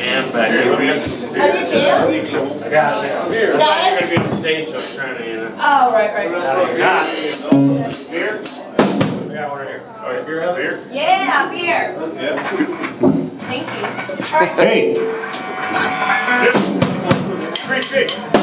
jam back there. Beer. I'm going to be on stage, so I'm trying to, you know. Oh, right. Beer? We got one right here. All right, beer? Yeah, beer. Thank you. All right. Hey. Three feet.